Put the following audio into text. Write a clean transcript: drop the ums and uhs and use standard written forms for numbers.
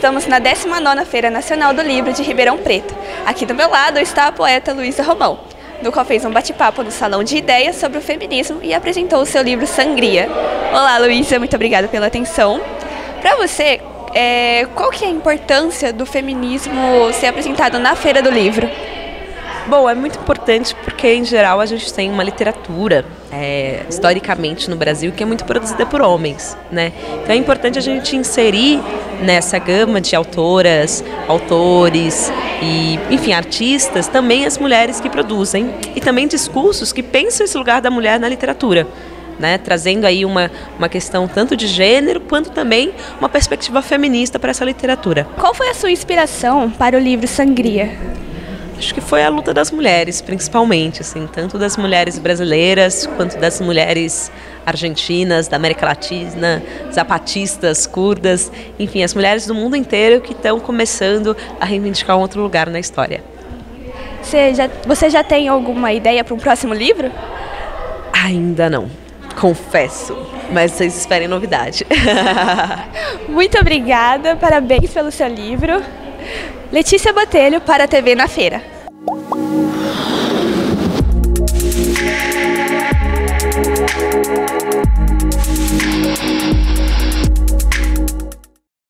Estamos na 19ª Feira Nacional do Livro de Ribeirão Preto. Aqui do meu lado está a poeta Luiza Romão, no qual fez um bate-papo no Salão de Ideias sobre o feminismo e apresentou o seu livro Sangria. Olá, Luiza, muito obrigada pela atenção. Para você, qual que é a importância do feminismo ser apresentado na Feira do Livro? Bom, é muito importante porque, em geral, a gente tem uma literatura, historicamente no Brasil, que é muito produzida por homens, né? Então é importante a gente inserir nessa gama de autoras, autores e, enfim, artistas, também as mulheres que produzem e também discursos que pensam esse lugar da mulher na literatura, né? Trazendo aí uma questão tanto de gênero quanto também uma perspectiva feminista para essa literatura. Qual foi a sua inspiração para o livro Sangria? Acho que foi a luta das mulheres, principalmente, assim, tanto das mulheres brasileiras quanto das mulheres argentinas, da América Latina, zapatistas, curdas, enfim, as mulheres do mundo inteiro que estão começando a reivindicar um outro lugar na história. Você já tem alguma ideia para um próximo livro? Ainda não, confesso, mas vocês esperem novidade. Muito obrigada, parabéns pelo seu livro. Letícia Botelho para a TV na Feira.